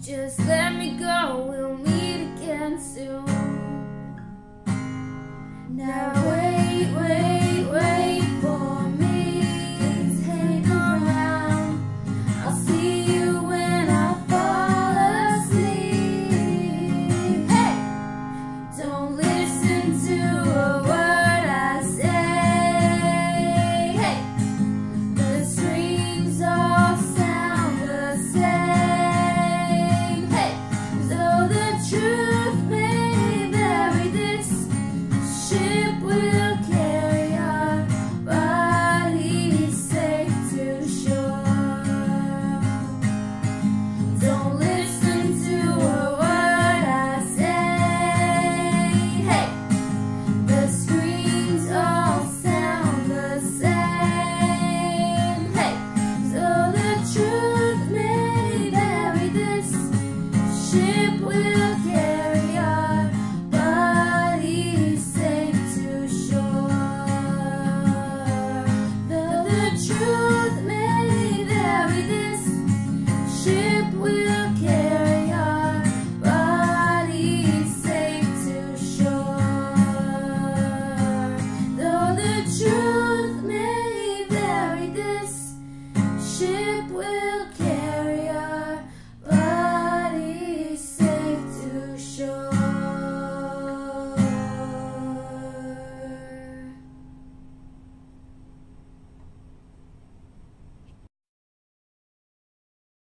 Just let me go, we'll meet again soon. Now